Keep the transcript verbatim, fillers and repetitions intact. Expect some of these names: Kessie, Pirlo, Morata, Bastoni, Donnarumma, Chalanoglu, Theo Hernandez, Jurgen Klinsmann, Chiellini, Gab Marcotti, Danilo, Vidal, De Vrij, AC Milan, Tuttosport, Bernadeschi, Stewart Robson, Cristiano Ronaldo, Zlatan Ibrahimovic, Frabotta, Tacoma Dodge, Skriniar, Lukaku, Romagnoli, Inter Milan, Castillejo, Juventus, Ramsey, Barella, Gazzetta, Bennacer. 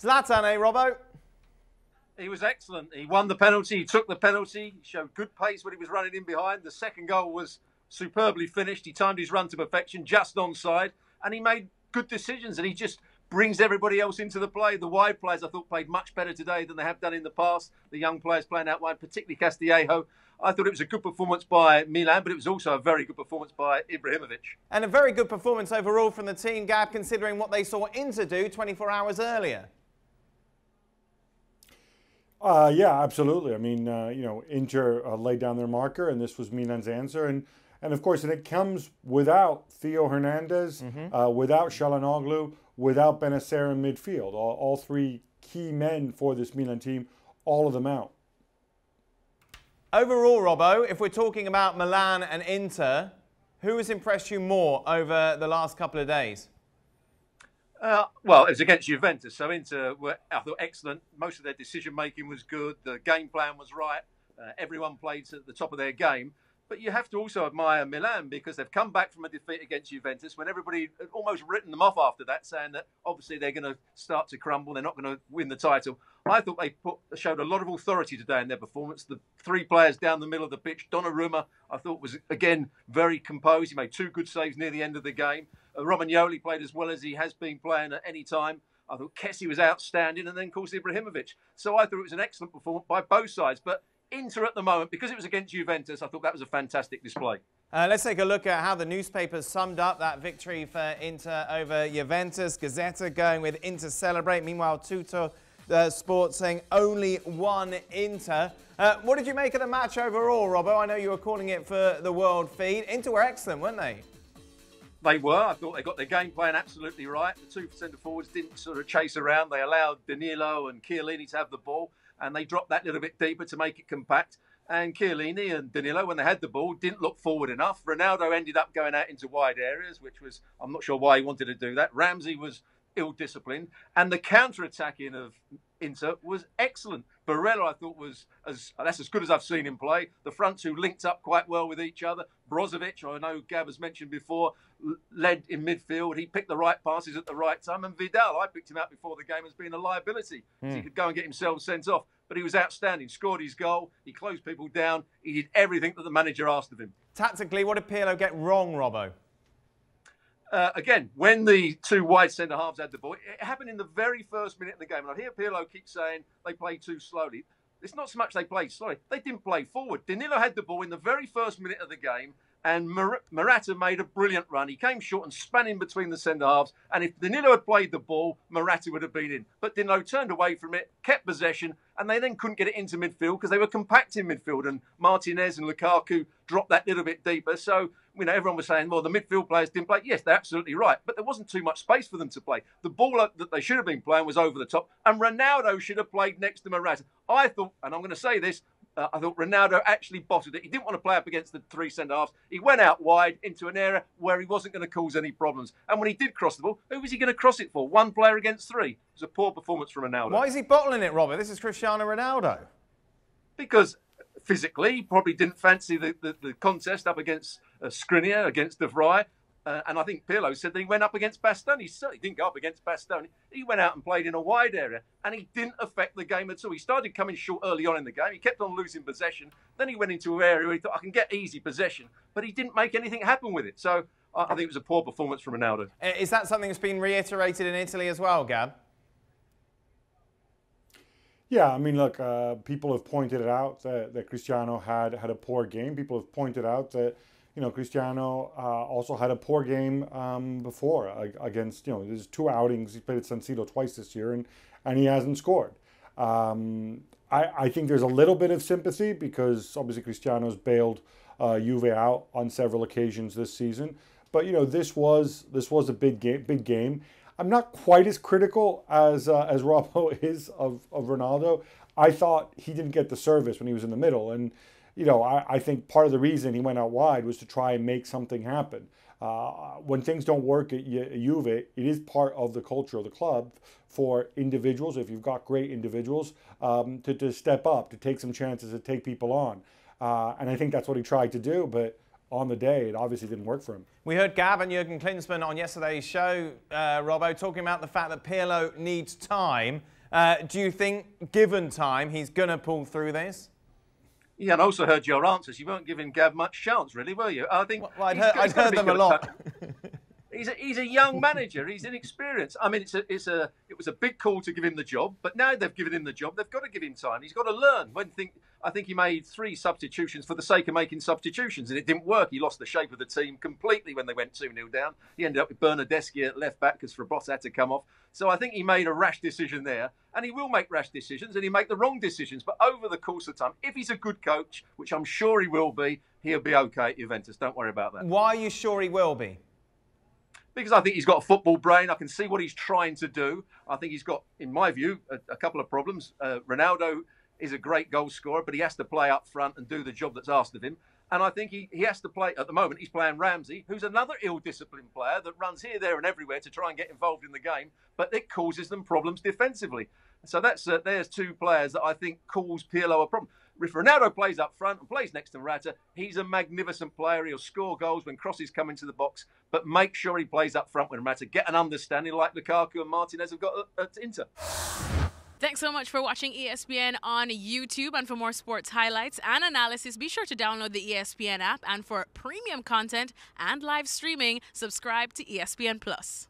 Zlatan, eh, Robbo? He was excellent. He won the penalty. He took the penalty. He showed good pace when he was running in behind. The second goal was superbly finished. He timed his run to perfection, just onside. And he made good decisions. And he just brings everybody else into the play. The wide players, I thought, played much better today than they have done in the past. The young players playing out wide, particularly Castillejo. I thought it was a good performance by Milan, but it was also a very good performance by Ibrahimovic. And a very good performance overall from the team, Gab, considering what they saw Inter do twenty-four hours earlier. Uh, yeah, absolutely. I mean, uh, you know, Inter uh, laid down their marker, and this was Milan's answer. And, and of course, and it comes without Theo Hernandez, mm-hmm. uh, without Chalanoglu, without Bennacer in midfield. All, all three key men for this Milan team, all of them out. Overall, Robbo, if we're talking about Milan and Inter, who has impressed you more over the last couple of days? Uh, well, it was against Juventus, so Inter were, I thought, excellent. Most of their decision-making was good. The game plan was right. Uh, everyone played at the top of their game. But you have to also admire Milan because they've come back from a defeat against Juventus when everybody had almost written them off after that, saying that obviously they're going to start to crumble. They're not going to win the title. I thought they put, showed a lot of authority today in their performance. The three players down the middle of the pitch. Donnarumma, I thought, was, again, very composed. He made two good saves near the end of the game. Uh, Romagnoli played as well as he has been playing at any time. I thought Kessie was outstanding, and then, of course, Ibrahimovic. So I thought it was an excellent performance by both sides. But Inter at the moment, because it was against Juventus, I thought that was a fantastic display. Uh, let's take a look at how the newspapers summed up that victory for Inter over Juventus. Gazzetta going with Inter celebrate. Meanwhile, Tuttosport saying only one Inter. Uh, what did you make of the match overall, Robbo? I know you were calling it for the world feed. Inter were excellent, weren't they? They were. I thought they got their game plan absolutely right. The two centre forwards didn't sort of chase around. They allowed Danilo and Chiellini to have the ball, and they dropped that little bit deeper to make it compact. And Chiellini and Danilo, when they had the ball, didn't look forward enough. Ronaldo ended up going out into wide areas, which was, I'm not sure why he wanted to do that. Ramsey was ill-disciplined. And the counter-attacking of Inter was excellent. Barella, I thought, was as that's as good as I've seen him play. The front two linked up quite well with each other. Brozovic, I know Gab has mentioned before, led in midfield. He picked the right passes at the right time. And Vidal, I picked him out before the game as being a liability. Mm. So he could go and get himself sent off. But he was outstanding. Scored his goal. He closed people down. He did everything that the manager asked of him. Tactically, what did Pirlo get wrong, Robbo? Uh, again, when the two wide centre-halves had the ball, it happened in the very first minute of the game. And I hear Pirlo keep saying they played too slowly. It's not so much they played slowly. They didn't play forward. Danilo had the ball in the very first minute of the game, and Mor Morata made a brilliant run. He came short and span in between the centre-halves. And if Danilo had played the ball, Morata would have been in. But Danilo turned away from it, kept possession, and they then couldn't get it into midfield because they were compact in midfield. And Martinez and Lukaku dropped that little bit deeper. So, you know, everyone was saying, well, the midfield players didn't play. Yes, they're absolutely right. But there wasn't too much space for them to play. The ball that they should have been playing was over the top. And Ronaldo should have played next to Morata. I thought, and I'm going to say this, uh, I thought Ronaldo actually bottled it. He didn't want to play up against the three centre-halves. He went out wide into an area where he wasn't going to cause any problems. And when he did cross the ball, who was he going to cross it for? One player against three. It was a poor performance from Ronaldo. Why is he bottling it, Robert? This is Cristiano Ronaldo. Because physically, he probably didn't fancy the, the, the contest up against uh, Skriniar, against De Vrij. Uh, and I think Pirlo said that he went up against Bastoni. He certainly didn't go up against Bastoni. He went out and played in a wide area, and he didn't affect the game at all. He started coming short early on in the game. He kept on losing possession. Then he went into an area where he thought, I can get easy possession. But he didn't make anything happen with it. So I, I think it was a poor performance from Ronaldo. Is that something that's been reiterated in Italy as well, Gab? Yeah, I mean, look, uh, people have pointed it out that, that Cristiano had had a poor game. People have pointed out that, you know, Cristiano uh, also had a poor game um, before uh, against, you know, there's two outings. He's played at San Siro twice this year, and, and he hasn't scored. Um, I, I think there's a little bit of sympathy because, obviously, Cristiano's bailed uh, Juve out on several occasions this season. But, you know, this was this was a big game, big game. I'm not quite as critical as uh, as Robbo is of, of Ronaldo. I thought he didn't get the service when he was in the middle. And, you know, I, I think part of the reason he went out wide was to try and make something happen. Uh, when things don't work at Juve, it is part of the culture of the club for individuals, if you've got great individuals, um, to, to step up, to take some chances, to take people on. Uh, and I think that's what he tried to do. But on the day, it obviously didn't work for him. We heard Gab and Jurgen Klinsmann on yesterday's show, uh, Robbo, talking about the fact that Pirlo needs time. Uh, do you think, given time, he's going to pull through this? Yeah, and I also heard your answers. You weren't giving Gab much chance, really, were you? I think well, I'd heard, I'd heard them a lot. he's, a, he's a young manager. He's inexperienced. I mean, it's a, it's a, it was a big call to give him the job, but now they've given him the job. They've got to give him time. He's got to learn. When think, I think he made three substitutions for the sake of making substitutions, and it didn't work. He lost the shape of the team completely when they went two nil down. He ended up with Bernadeschi at left-back because Frabotta had to come off. So I think he made a rash decision there, and he will make rash decisions, and he'll make the wrong decisions. But over the course of time, if he's a good coach, which I'm sure he will be, he'll be okay at Juventus. Don't worry about that. Why are you sure he will be? Because I think he's got a football brain. I can see what he's trying to do. I think he's got, in my view, a, a couple of problems. Uh, Ronaldo is a great goal scorer, but he has to play up front and do the job that's asked of him. And I think he, he has to play, at the moment, he's playing Ramsey, who's another ill-disciplined player that runs here, there and everywhere to try and get involved in the game, but it causes them problems defensively. So that's uh, there's two players that I think cause Pirlo a problem. If Ronaldo plays up front and plays next to Morata, he's a magnificent player. He'll score goals when crosses come into the box, but make sure he plays up front when Morata. Get an understanding like Lukaku and Martinez have got at Inter. Thanks so much for watching E S P N on YouTube. And for more sports highlights and analysis, be sure to download the E S P N app. And for premium content and live streaming, subscribe to E S P N Plus.